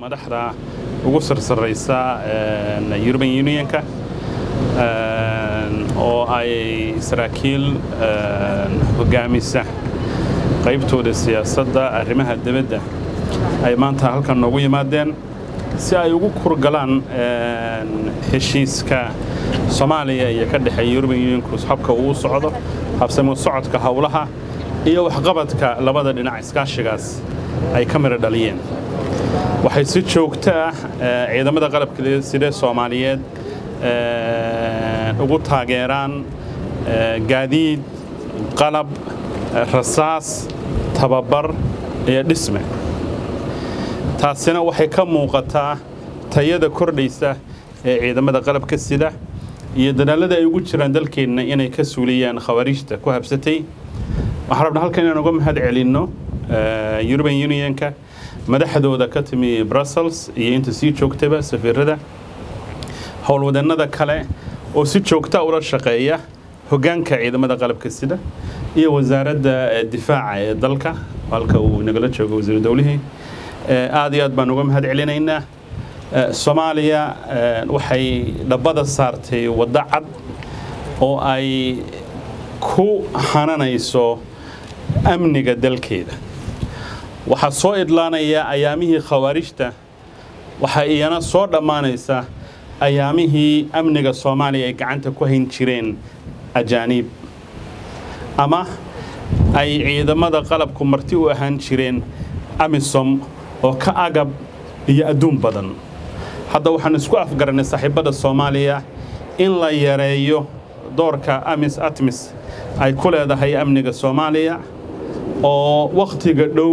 madaxda ugu sarsareysa European Unionka oo ay Israaqiil hogaamisa qaybtooda siyaasadda arrimaha dibadda ay maanta halkan noogu yimaadeen si ay ugu kurgalaan heshiiska Soomaaliya iyo ka dhaxay European Unionka habka uu socdo habsamo socodka hawlaha iyo waxqabadka labada dhinac iskaashigaas ay kamera dhaliyeen waxay si joogto ah ciidamada qalabka sida Soomaaliyeed ugu taageeraan gaadiid qalab rasaas tababar iyo dhisme taasina waxay ka muuqataa tayada kordhaysa ee ciidamada qalabka sida iyo dadaalada ay ugu jiraan dalkeena inay ka suuliyaan khawaarijta ku habsatay waxaan rabnaa halkan inaan uga mahad celinno European Unionka madaxdooda ka timi Brussels iyo inta si joogtaba safiirada hawl wadanada kale oo si joogta ula shaqeeya hogaanka ciidamada qalabka sida iyo wasaaradda difaaca ee dalka halka uu nagala joogo wasiir dawlaha aad iyo aad baan uga mahad celinaynaa Soomaaliya waxay dhabada saartay wada cad oo ay ku hananayso amniga dalkeeda waxa soo idlaanaya ayaamihii khawaarijta waxa iyana soo dhamaanaysa ayaamihii amniga Soomaaliya ay gacanta ku hayn jireen ajaanib ama ay ciidamada qalabku marti u ahaan jireen amisom oo ka agab iyo adduun badan hadda waxaan isku afgaranay saaxiibada Soomaaliya in la yareeyo doorka atmis ay ku leedahay amniga Soomaaliya oo waqtiga dhow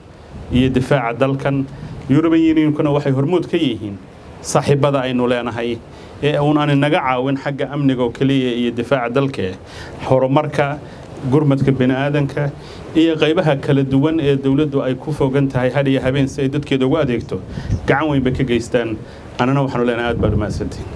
iyo difaaca dalkan European Unionkuna waxay hormuud ka yihiin saaxiibada aynu leenahay ee aan naga caawin xagga amniga oo kaliya iyo difaaca dalka horumarka gurmadka bini'aadanka iyo qaybaha kala duwan ee dawladdu ay ku fogan tahay hadiya habeen si ay dadkeeda ugu adeegto gacan weyn bay ka geystaan anana waxaan leenahay aad baa u mahadsantiin